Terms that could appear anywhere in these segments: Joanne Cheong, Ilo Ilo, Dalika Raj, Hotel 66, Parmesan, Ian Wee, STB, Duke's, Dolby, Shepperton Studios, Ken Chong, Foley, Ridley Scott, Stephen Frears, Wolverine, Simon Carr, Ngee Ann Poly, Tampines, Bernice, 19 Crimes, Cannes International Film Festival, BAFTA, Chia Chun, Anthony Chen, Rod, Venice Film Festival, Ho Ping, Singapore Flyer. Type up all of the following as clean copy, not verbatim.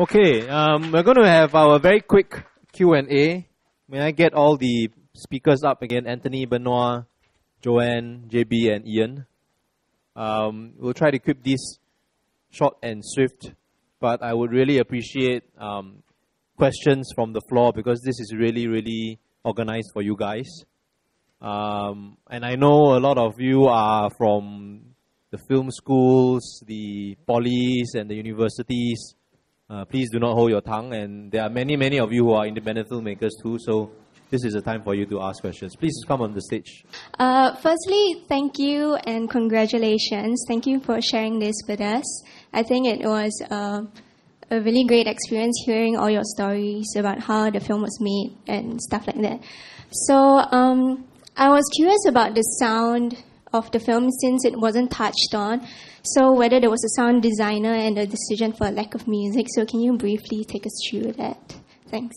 Okay, we're going to have our very quick Q&A. May I get all the speakers up again? Anthony, Benoit, Joanne, JB, and Ian. We'll try to keep these short and swift, but I would really appreciate questions from the floor, because this is really, really organized for you guys. And I know a lot of you are from the film schools, the polys, and the universities. Please do not hold your tongue, and there are many, many of you who are independent filmmakers too, so this is a time for you to ask questions. Please come on the stage. Firstly, thank you and congratulations. Thank you for sharing this with us. I think it was a really great experience hearing all your stories about how the film was made and stuff like that. So I was curious about the sound of the film, since it wasn't touched on. So whether there was a sound designer and a decision for a lack of music. So can you briefly take us through that? Thanks.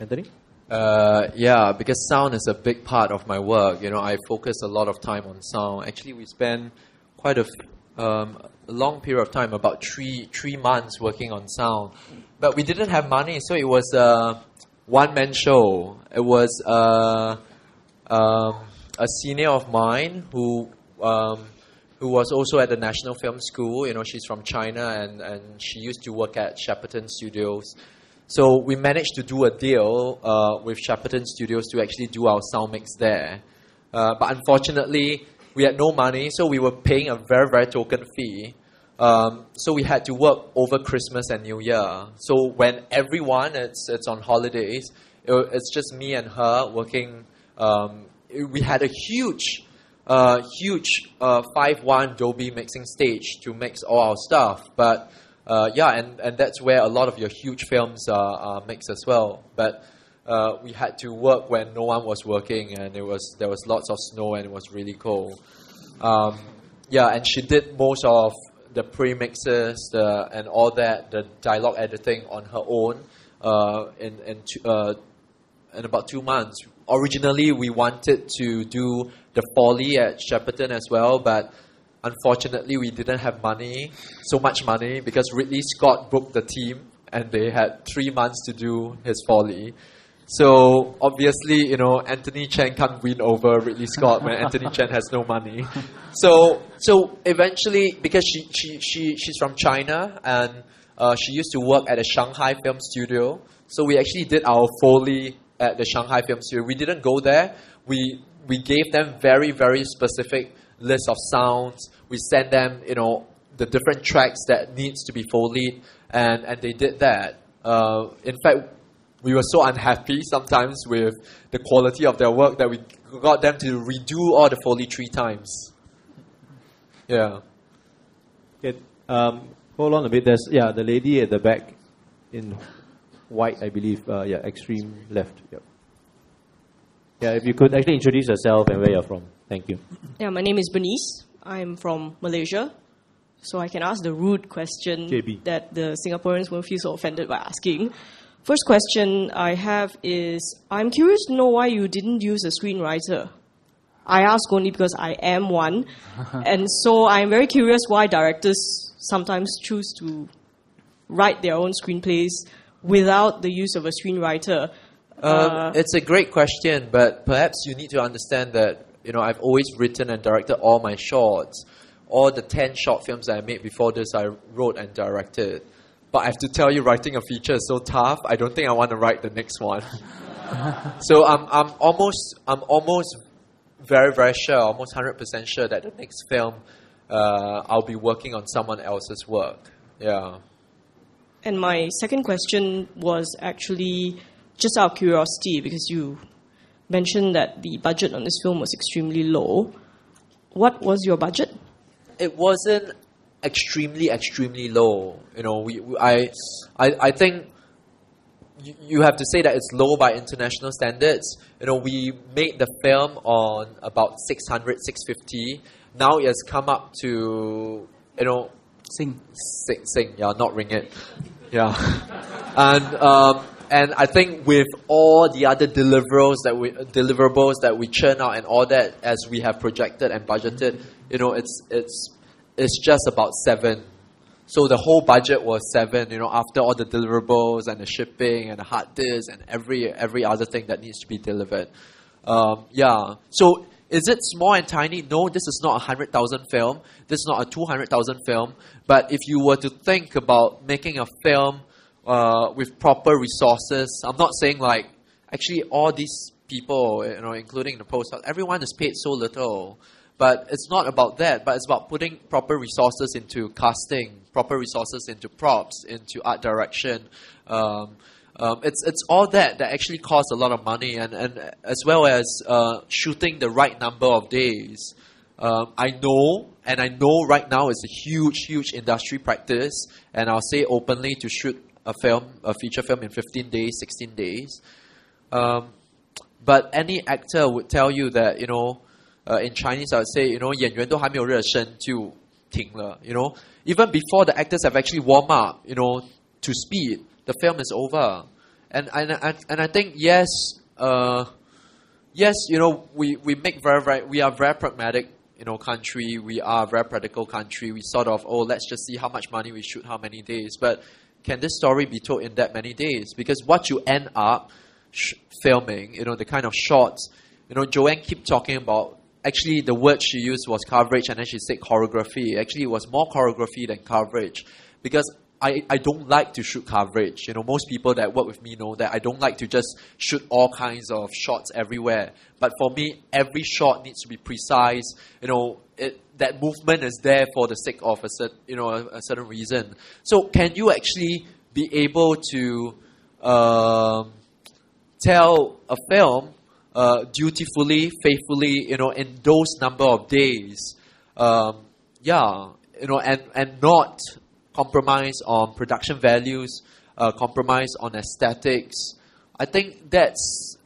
Anthony? Yeah, because sound is a big part of my work. You know, I focus a lot of time on sound. Actually, we spend quite a long period of time, about three months working on sound. But we didn't have money, so it was a one-man show. It was a senior of mine who was also at the National Film School. You know, she's from China, and she used to work at Shepperton Studios. So we managed to do a deal with Shepperton Studios to actually do our sound mix there. But unfortunately, we had no money, so we were paying a very, very token fee. So we had to work over Christmas and New Year. So when everyone it's on holidays, it's just me and her working. We had a huge, 5.1 Dolby mixing stage to mix all our stuff. But yeah, and that's where a lot of your huge films are mixed as well. But we had to work when no one was working, and there was lots of snow and it was really cold. Yeah, and she did most of the pre-mixes and all that, the dialogue editing on her own in about 2 months. Originally, we wanted to do the Folly at Shepperton as well, but unfortunately, we didn't have money, so much money, because Ridley Scott booked the team and they had 3 months to do his Folly. So obviously, you know, Anthony Chen can't win over Ridley Scott when Anthony Chen has no money. So eventually, because she's from China, and she used to work at a Shanghai Film Studio, so we actually did our Folly at the Shanghai Film Studio. We didn't go there. We gave them very, very specific list of sounds. We sent them, you know, the different tracks that needs to be Foleyed, and they did that. In fact, we were so unhappy sometimes with the quality of their work that we got them to redo all the Foley 3 times. Yeah. Okay, hold on a bit. There's the lady at the back in white, I believe. Yeah, extreme left. Yep. Yeah, if you could actually introduce yourself and where you're from. Thank you. Yeah, my name is Bernice. I'm from Malaysia. So I can ask the rude question JB. That the Singaporeans won't feel so offended by asking. First question I have is, I'm curious to know why you didn't use a screenwriter. I ask only because I am one. And so I'm very curious why directors sometimes choose to write their own screenplays without the use of a screenwriter. It's a great question, but perhaps you need to understand that, you know, I've always written and directed all my shorts. All the 10 short films that I made before this, I wrote and directed. But I have to tell you, writing a feature is so tough, I don't think I want to write the next one. So I'm almost very, very sure, almost 100% sure that the next film, I'll be working on someone else's work. Yeah. And my second question was actually just out of curiosity, because you mentioned that the budget on this film was extremely low. What was your budget? It wasn't extremely low. You know, I think you have to say that it's low by international standards. You know, we made the film on about 600, 650. Now it has come up to, you know, Sing, yeah, not ringgit. Yeah. And I think with all the other deliverables that we churn out and all that, as we have projected and budgeted, you know, it's just about 7. So the whole budget was 7, you know, after all the deliverables and the shipping and the hard disk and every other thing that needs to be delivered. Yeah. So is it small and tiny? No, this is not a 100,000 film. This is not a 200,000 film. But if you were to think about making a film with proper resources, I'm not saying like, actually all these people, you know, including the postdocs, everyone is paid so little. But it's not about that, but it's about putting proper resources into casting, proper resources into props, into art direction. It's all that that actually costs a lot of money, and as well as shooting the right number of days. I know right now it's a huge industry practice, and I'll say openly to shoot a feature film in 15 days, 16 days. But any actor would tell you that, you know, in Chinese, I would say, you know, 演员都还没有热身就停了, you know. Even before the actors have actually warmed up, you know, to speed, the film is over. And I think, yes, you know, we are very pragmatic, you know, country. We are a very practical country. We sort of, oh, let's just see how much money we shoot, how many days. But can this story be told in that many days? Because what you end up filming, you know, the kind of shots, you know, Joanne keep talking about. Actually, the word she used was coverage, and then she said choreography. Actually, it was more choreography than coverage, because I don't like to shoot coverage. You know, most people that work with me know that I don't like to just shoot all kinds of shots everywhere. But for me, every shot needs to be precise. You know, that movement is there for the sake of a certain reason. So, can you actually be able to tell a film? Dutifully, faithfully, you know, in those number of days, you know, and not compromise on production values, compromise on aesthetics. I think that's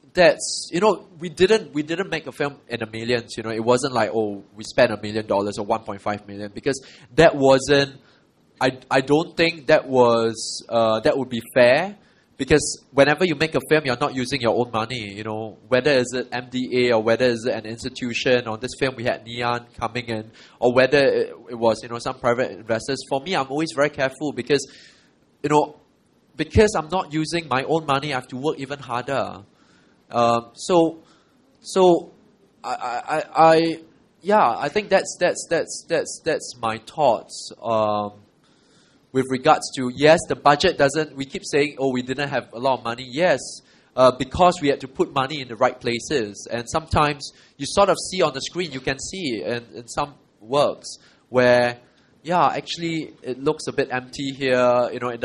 you know, we didn't make a film in the millions. You know, it wasn't like, oh, we spent $1 million or 1.5 million, because that wasn't. I don't think that was that would be fair. Because whenever you make a film, you're not using your own money, you know, whether is it MDA or whether is it an institution, or this film we had Ngee Ann coming in, or whether it was, you know, some private investors. For me, I'm always very careful because, you know, because I'm not using my own money, I have to work even harder. I think that's my thoughts. With regards to, yes, the budget doesn't, we keep saying, oh, we didn't have a lot of money. Yes, because we had to put money in the right places. And sometimes you sort of see on the screen, you can see in some works where, yeah, actually it looks a bit empty here. You know, it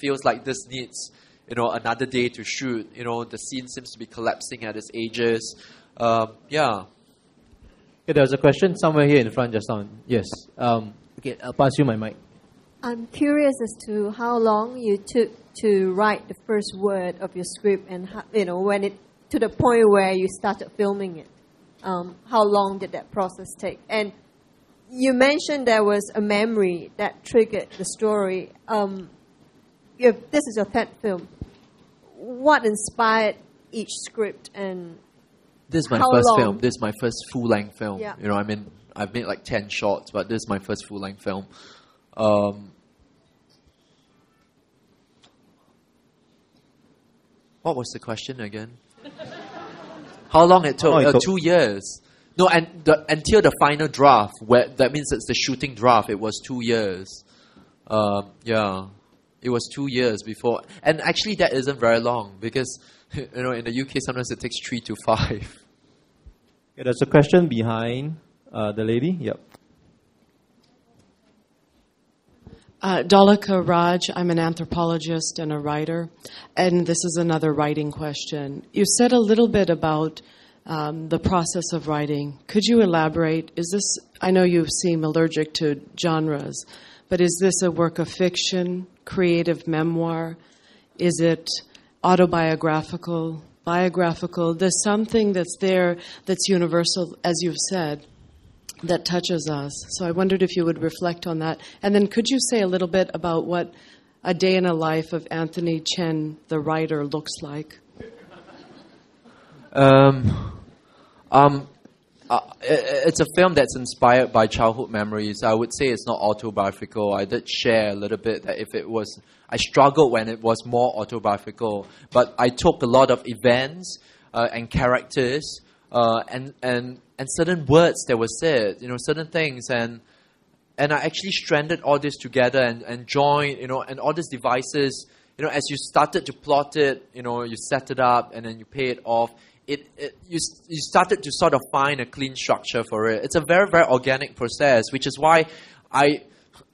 feels like this needs, you know, another day to shoot. You know, the scene seems to be collapsing at its edges. Okay, there was a question somewhere here in front just now. Yes. Okay, I'll pass you my mic. I'm curious as to how long you took to write the first word of your script, and how, you know, when it to the point where you started filming it. How long did that process take? And you mentioned there was a memory that triggered the story. If this is your third film, what inspired each script, and this is my first film. This is my first full-length film. Yeah. You know, I mean, I've made like 10 shorts, but this is my first full-length film. What was the question again? How long it took? 2 years. No, and until the final draft, where that means it's the shooting draft, it was 2 years. It was 2 years before. And actually that isn't very long, because, you know, in the UK sometimes it takes 3 to 5. Yeah, there's a question behind the lady. Yep. Dalika Raj, I'm an anthropologist and a writer, and this is another writing question. You said a little bit about the process of writing. Could you elaborate? Is this, I know you seem allergic to genres, but is this a work of fiction, creative memoir? Is it autobiographical, biographical? There's something that's there that's universal, as you've said, that touches us. So I wondered if you would reflect on that. And then could you say a little bit about what a day in a life of Anthony Chen, the writer, looks like? It's a film that's inspired by childhood memories. I would say it's not autobiographical. I did share a little bit that if it was, I struggled when it was more autobiographical. But I took a lot of events and characters and certain words that were said, you know, certain things, and I actually stranded all this together and joined, you know, and all these devices, you know, as you started to plot it, you know, you set it up and then you pay it off. You started to sort of find a clean structure for it. It's a very, very organic process, which is why I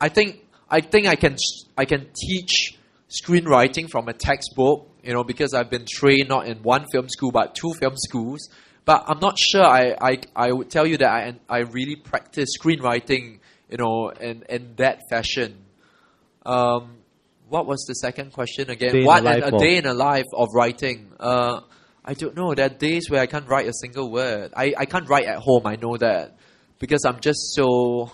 think I can teach screenwriting from a textbook, you know, because I've been trained not in one film school but two film schools. But I'm not sure I would tell you that I really practice screenwriting, you know, in that fashion. What was the second question again? Day in a life of writing. I don't know. There are days where I can't write a single word. I can't write at home, I know that. Because I'm just so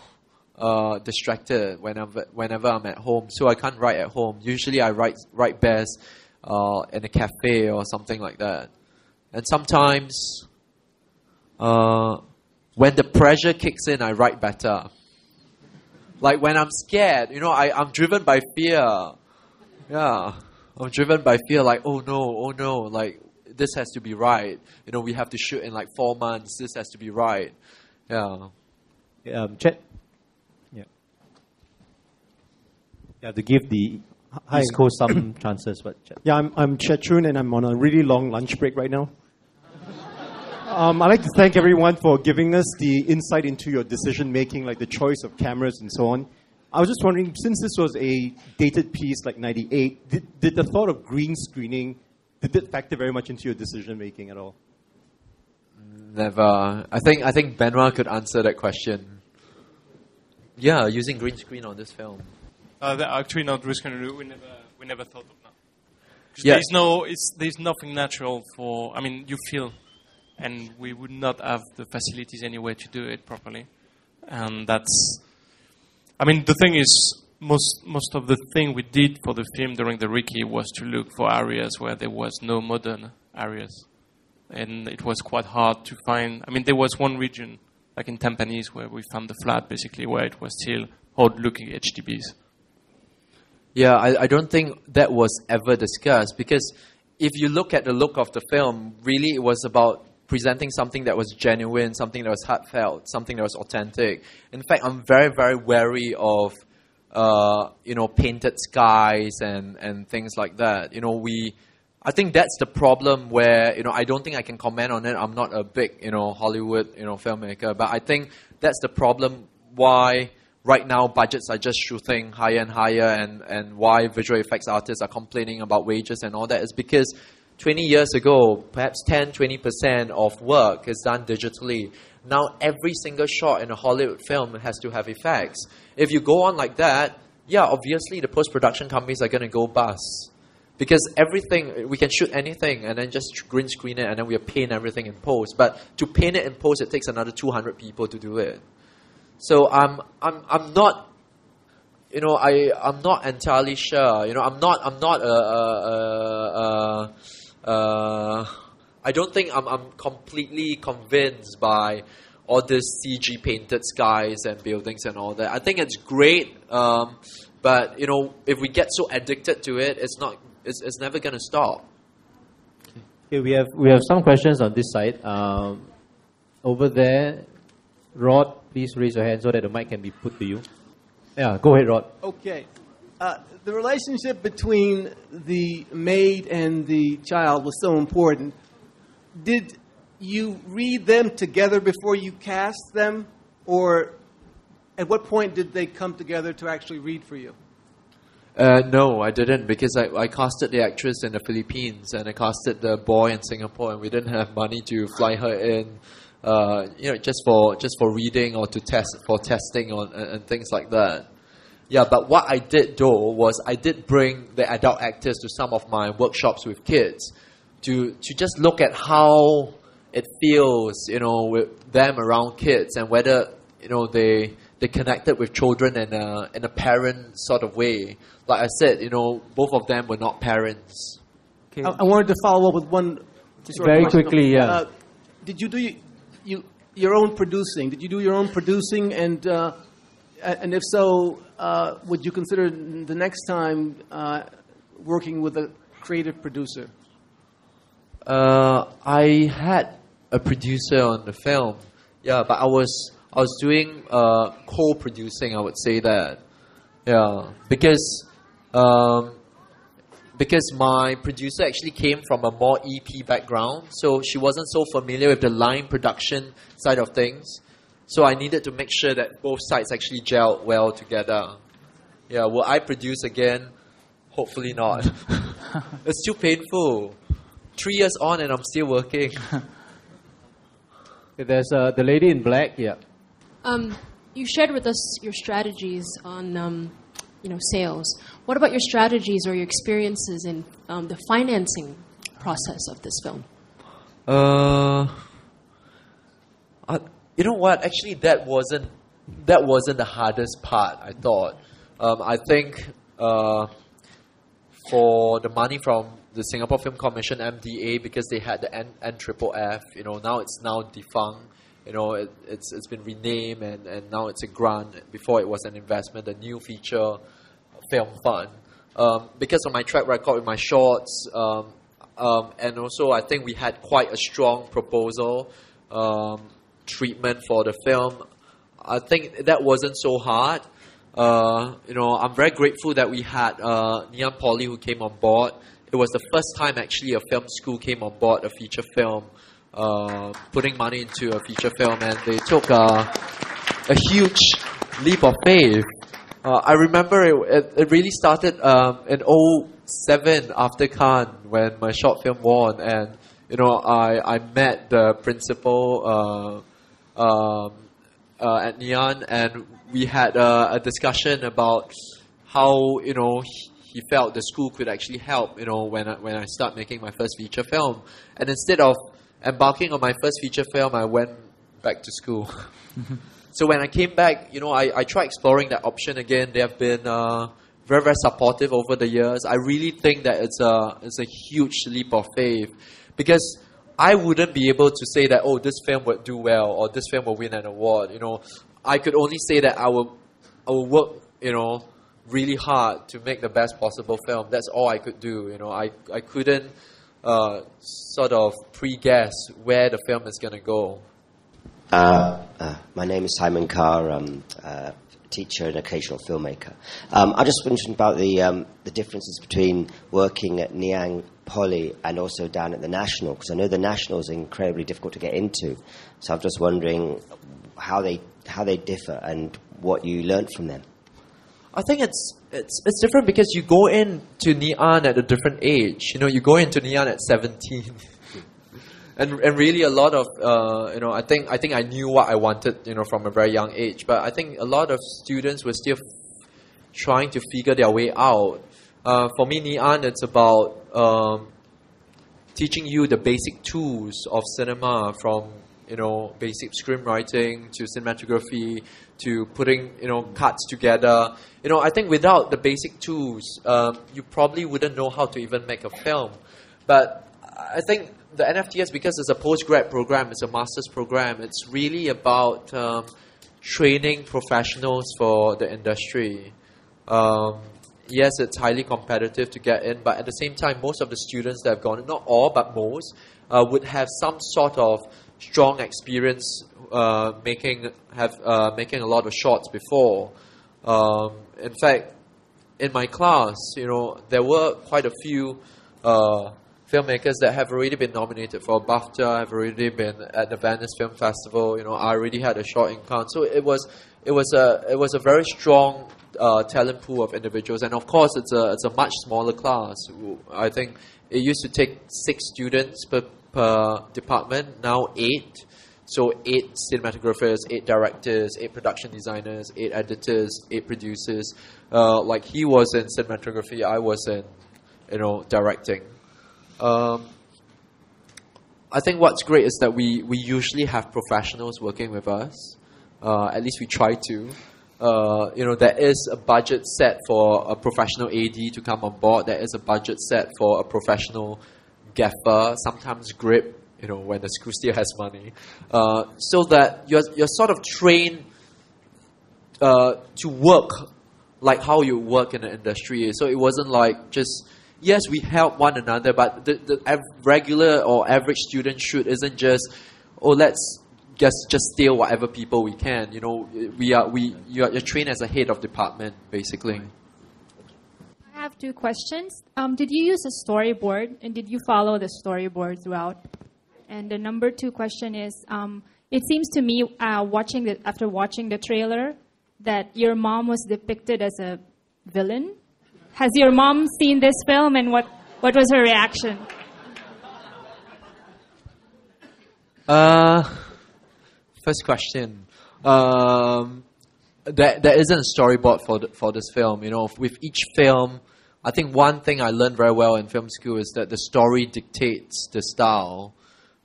distracted whenever I'm at home. So I can't write at home. Usually I write best in a cafe or something like that. And sometimes when the pressure kicks in, I write better. Like when I'm scared, you know, I'm driven by fear. Yeah. I'm driven by fear, like, oh no, like, this has to be right. You know, we have to shoot in like 4 months. This has to be right. Yeah. Chet? Yeah. You have to give the East Coast some chances. But Chet. Yeah, I'm Chia Chun, and I'm on a really long lunch break right now. I'd like to thank everyone for giving us the insight into your decision-making, like the choice of cameras and so on. I was just wondering, since this was a dated piece like 98, did the thought of green screening, did it factor very much into your decision-making at all? Never. I think Benoit could answer that question. Yeah, using green screen on this film. Actually, not green screen. We never thought of that. Yeah. There's nothing natural for. I mean, you feel, and we would not have the facilities anyway to do it properly. And that's. I mean, the thing is. Most of the thing we did for the film during the Ricky was to look for areas where there was no modern areas. And it was quite hard to find. I mean, there was one region, like in Tampines, where we found the flat, basically, where it was still old-looking HDBs. Yeah, I don't think that was ever discussed. Because if you look at the look of the film, really it was about presenting something that was genuine, something that was heartfelt, something that was authentic. In fact, I'm very, very wary of you know, painted skies and things like that. You know, I think that's the problem where, you know, I don't think I can comment on it. I'm not a big, you know, Hollywood, you know, filmmaker, but I think that's the problem why right now budgets are just shooting higher and higher, and why visual effects artists are complaining about wages and all that is because 20 years ago, perhaps 10-20% of work is done digitally. Now every single shot in a Hollywood film has to have effects. If you go on like that, yeah, obviously the post-production companies are going to go bust. Because everything, we can shoot anything and then just green screen it and then we paint everything in post. But to paint it in post, it takes another 200 people to do it. So I'm not, you know, I'm not entirely sure. You know, I don't think I'm completely convinced by all this CG painted skies and buildings and all that. I think it's great, but you know, if we get so addicted to it, it's never going to stop. Okay, we have some questions on this side. Over there, Rod, please raise your hand so that the mic can be put to you. Yeah, go ahead, Rod. Okay. The relationship between the maid and the child was so important. Did you read them together before you cast them, or at what point did they come together to actually read for you? No, I didn't, because I casted the actress in the Philippines and I casted the boy in Singapore, and we didn't have money to fly her in, you know, just for reading or to testing on and things like that. Yeah, but what I did though was I did bring the adult actors to some of my workshops with kids to just look at how it feels, you know, with them around kids and whether, you know, they connected with children in a parent sort of way. Like I said, you know, both of them were not parents. Okay. I wanted to follow up with one. Very quickly, yeah. Did you do you? your own producing? Did you do your own producing? And if so, would you consider the next time working with a creative producer? I had a producer on the film, yeah, but I was doing co-producing, I would say that, yeah, because my producer actually came from a more EP background, so she wasn't so familiar with the line production side of things. So I needed to make sure that both sides actually gelled well together. Yeah, will I produce again? Hopefully not. It's too painful. 3 years on and I'm still working. There's the lady in black, yeah. You shared with us your strategies on sales. What about your strategies or your experiences in the financing process of this film? You know what? Actually, that wasn't the hardest part, I thought. I think for the money from the Singapore Film Commission (MDA) because they had the NFFF, you know, now it's defunct. You know, it's been renamed and now it's a grant. Before it was an investment, a new feature film fund. Because of my track record with my shorts, and also I think we had quite a strong proposal treatment for the film. I think that wasn't so hard. You know, I'm very grateful that we had Ngee Ann Poly who came on board. It was the first time actually a film school came on board a feature film. Putting money into a feature film, and they took a huge leap of faith. I remember it really started in 2007 after Cannes when my short film won, and you know I met the principal at Ngee Ann, and we had a discussion about how, you know, he felt the school could actually help, you know, when I start making my first feature film. And instead of embarking on my first feature film, I went back to school. So when I came back, you know, I tried exploring that option again. They have been very, very supportive over the years. I really think that it's a huge leap of faith, because I wouldn't be able to say that, oh, this film would do well or this film will win an award. You know, I could only say that I will work, you know, really hard to make the best possible film. That's all I could do. You know, I couldn't sort of pre-guess where the film is going to go. My name is Simon Carr. I'm a teacher and occasional filmmaker. I just mentioned about the differences between working at Ngee Ann Poly and also down at the National, because I know the National is incredibly difficult to get into. So I'm just wondering how they differ and what you learned from them. I think it's different because you go in to Ngee Ann at a different age. You know, you go into Ngee Ann at 17, and really a lot of you know, I think I knew what I wanted, you know, from a very young age. But I think a lot of students were still trying to figure their way out. For me, Ngee Ann, it's about teaching you the basic tools of cinema, from, you know, basic screenwriting to cinematography to putting, you know, cuts together. You know, I think without the basic tools, you probably wouldn't know how to even make a film. But I think the NFTS, because it's a post-grad program, it's a master's program, it's really about training professionals for the industry. Yes, it's highly competitive to get in, but at the same time, most of the students that have gone, not all, but most, would have some sort of strong experience making a lot of shots before. In fact, in my class, you know, there were quite a few filmmakers that have already been nominated for BAFTA, have already been at the Venice Film Festival. You know, I already had a short in Cannes, so it was a very strong talent pool of individuals. And of course, it's a much smaller class. I think it used to take 6 students per department, now 8. So 8 cinematographers, 8 directors, 8 production designers, 8 editors, 8 producers. Like, he was in cinematography, I was in, you know, directing. I think what's great is that we usually have professionals working with us. At least we try to. You know, there is a budget set for a professional AD to come on board. There is a budget set for a professional gaffer, sometimes grip you know, when the school still has money, so that you're sort of trained to work like how you work in the industry. So it wasn't like just, yes, we help one another, but the regular or average student shoot isn't just, oh, let's just steal whatever people we can. You know, you're trained as a head of department, basically. I have two questions. Did you use a storyboard, and did you follow the storyboard throughout? And the number two question is, it seems to me, after watching the trailer, that your mom was depicted as a villain. Has your mom seen this film, and what was her reaction? First question. There isn't a storyboard for this film. You know, with each film, I think one thing I learned very well in film school is that the story dictates the style.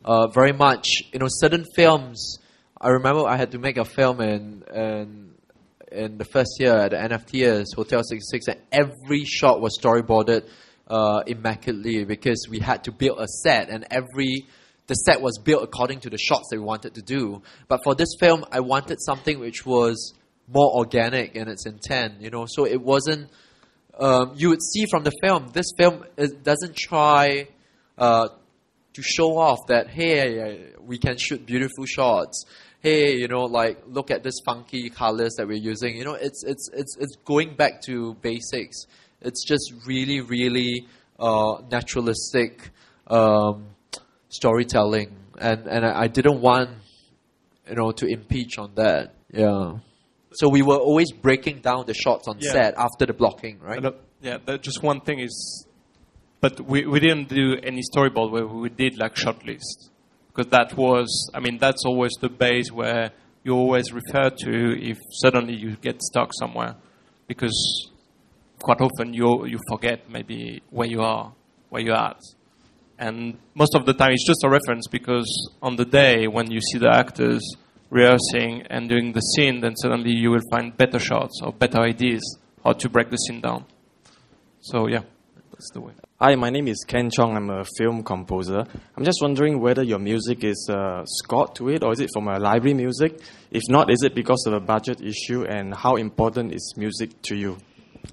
Very much, you know, certain films. I remember I had to make a film in the first year at the NFTS, Hotel 66, and every shot was storyboarded immaculately, because we had to build a set, and the set was built according to the shots that we wanted to do. But for this film, I wanted something which was more organic in its intent, you know. So it wasn't. You would see from the film, this film doesn't try to show off that, hey, we can shoot beautiful shots. Hey, you know, like, look at this funky colors that we're using. You know, it's going back to basics. It's just really, really naturalistic storytelling, and I didn't want, you know, to impeach on that. Yeah. So we were always breaking down the shots on set after the blocking, right? Yeah. That just one thing is. But we didn't do any storyboard where we did like shot lists, because that was, I mean, that's always the base where you always refer to if suddenly you get stuck somewhere, because quite often you forget maybe where you are, and most of the time it's just a reference, because on the day when you see the actors rehearsing and doing the scene, then suddenly you will find better shots or better ideas how to break the scene down. So yeah, that's the way. Hi, my name is Ken Chong. I'm a film composer. I'm just wondering whether your music is scored to it, or is it from a library music? If not, is it because of a budget issue, and how important is music to you?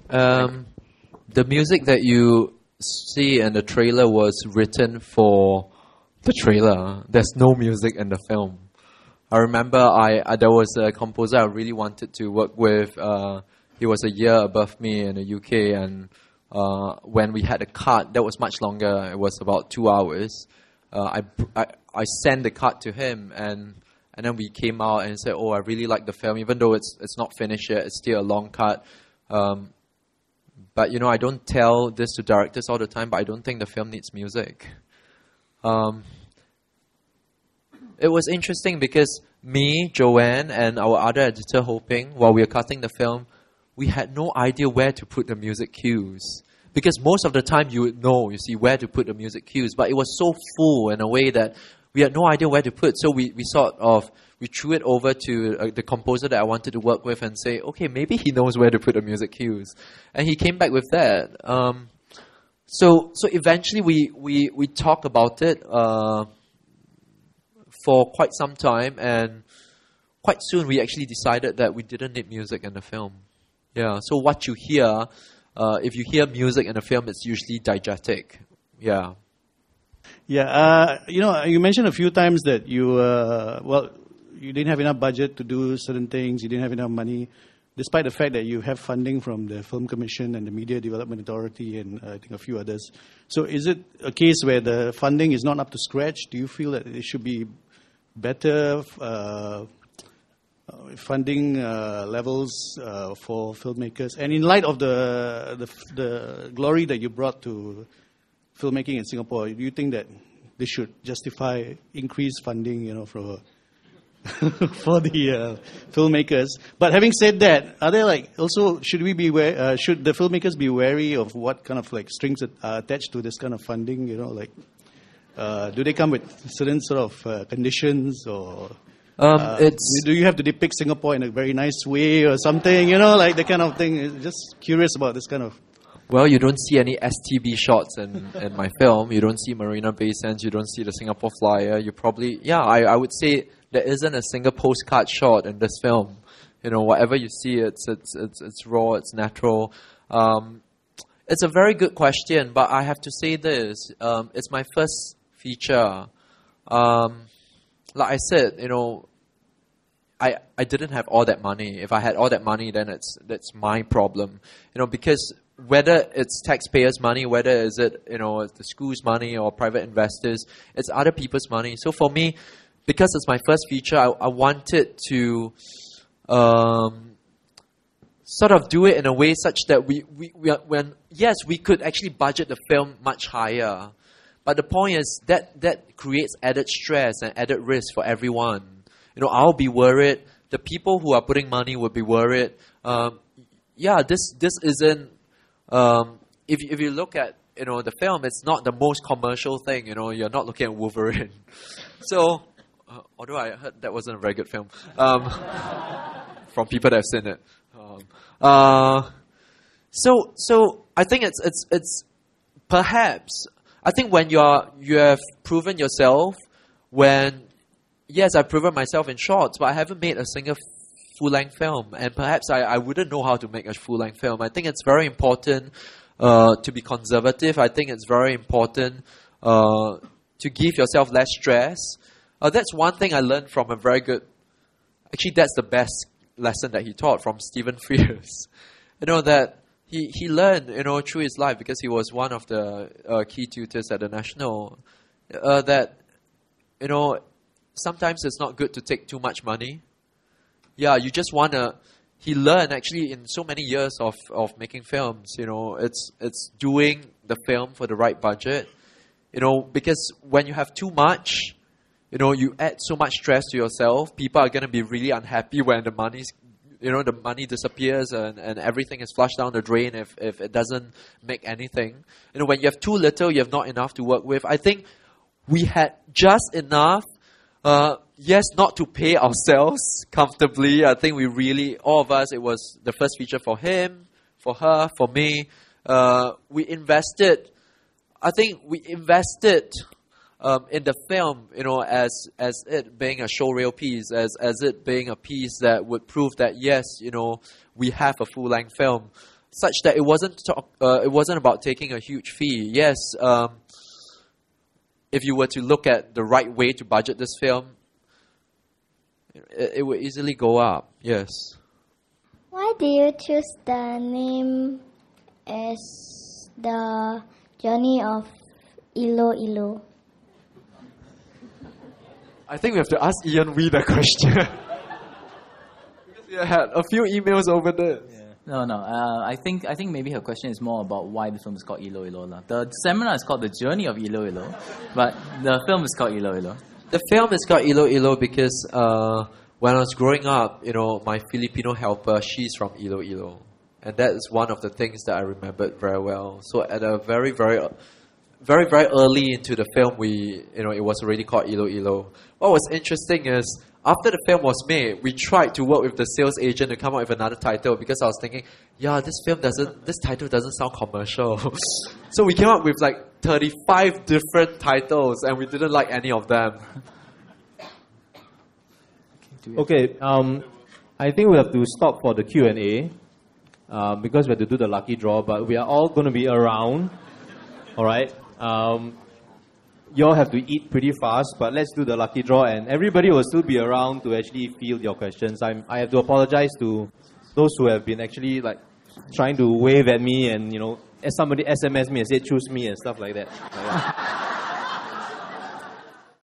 The music that you see in the trailer was written for the trailer. There's no music in the film. I remember there was a composer I really wanted to work with. He was a year above me in the UK, and when we had a cut, that was much longer. It was about 2 hours. I sent the cut to him, and then we came out and said, "Oh, I really like the film, even though it's not finished yet. It's still a long cut." But you know, I don't tell this to directors all the time, but I don't think the film needs music. It was interesting because me, Joanne, and our other editor, Ho Ping, while we were cutting the film, we had no idea where to put the music cues, because most of the time you would know, you see, where to put the music cues, but it was so full in a way that we had no idea where to put. So we threw it over to the composer that I wanted to work with and say, okay, maybe he knows where to put the music cues, and he came back with that. So eventually we talked about it for quite some time, and quite soon we actually decided that we didn't need music in the film. Yeah, so what you hear, if you hear music in a film, it's usually diegetic. Yeah. Yeah, you know, you mentioned a few times that you, you didn't have enough budget to do certain things, you didn't have enough money, despite the fact that you have funding from the Film Commission and the Media Development Authority and I think a few others. So is it a case where the funding is not up to scratch? Do you feel that it should be better funding levels for filmmakers, and in light of the glory that you brought to filmmaking in Singapore, do you think that they should justify increased funding, you know, for the filmmakers? But having said that, are there like also should the filmmakers be wary of what kind of like strings are attached to this kind of funding? You know, like do they come with certain sort of conditions or? Do you have to depict Singapore in a very nice way or something? You know, like the kind of thing. Just curious about this kind of. Well, you don't see any STB shots in my film. You don't see Marina Bay Sands. You don't see the Singapore Flyer. You probably, I would say there isn't a single postcard shot in this film. You know, whatever you see, it's raw, it's natural. It's a very good question, but I have to say this. It's my first feature. Like I said, you know, I didn't have all that money. If I had all that money, then that's my problem. You know, because whether it's taxpayers' money, whether is it, you know, the school's money or private investors, it's other people's money. So for me, because it's my first feature, I wanted to sort of do it in a way such that yes, we could actually budget the film much higher. But the point is that creates added stress and added risk for everyone. You know, I'll be worried. The people who are putting money will be worried. This isn't. If you look at, you know, the film, it's not the most commercial thing. You know, you're not looking at Wolverine. So, although I heard that wasn't a very good film from people that have seen it. So I think it's perhaps. I think when you have proven yourself, when, yes, I've proven myself in shorts, but I haven't made a single full-length film, and perhaps I wouldn't know how to make a full-length film. I think it's very important to be conservative. I think it's very important to give yourself less stress. That's one thing I learned from a very good... Actually, that's the best lesson that he taught from Stephen Frears. You know, that he learned, you know, through his life, because he was one of the key tutors at the National, that, you know, sometimes it's not good to take too much money. Yeah, you just want to... He learned, actually, in so many years of making films, you know, it's doing the film for the right budget. You know, because when you have too much, you know, you add so much stress to yourself, people are going to be really unhappy when the money's... You know, the money disappears and everything is flushed down the drain if it doesn't make anything. You know, when you have too little, you have not enough to work with. I think we had just enough, yes, not to pay ourselves comfortably. I think we really, all of us, it was the first feature for him, for her, for me. We invested in the film, you know, as it being a showreel piece, as it being a piece that would prove that, yes, you know, we have a full-length film, such that it wasn't about taking a huge fee. Yes, if you were to look at the right way to budget this film, it would easily go up, yes. Why do you choose the name as the journey of Ilo Ilo? I think we have to ask Ian Wee that question. Because we had a few emails over this. Yeah. No. I think maybe her question is more about why the film is called Ilo Ilo. The seminar is called The Journey of Ilo Ilo, but the film is called Ilo Ilo. The film is called Ilo Ilo because when I was growing up, you know, my Filipino helper, she's from Ilo Ilo. And that is one of the things that I remembered very well. So at a very, very early into the film, it was already called Ilo Ilo. What was interesting is, after the film was made, we tried to work with the sales agent to come up with another title, because I was thinking, this title doesn't sound commercial. So we came up with like 35 different titles, and we didn't like any of them. Okay, I think we have to stop for the Q&A, because we have to do the lucky draw, but we are all going to be around, all right? You all have to eat pretty fast, but let's do the lucky draw, and everybody will still be around to actually field your questions. I have to apologize to those who have been actually like trying to wave at me and, you know, as somebody SMS me and say, choose me and stuff like that.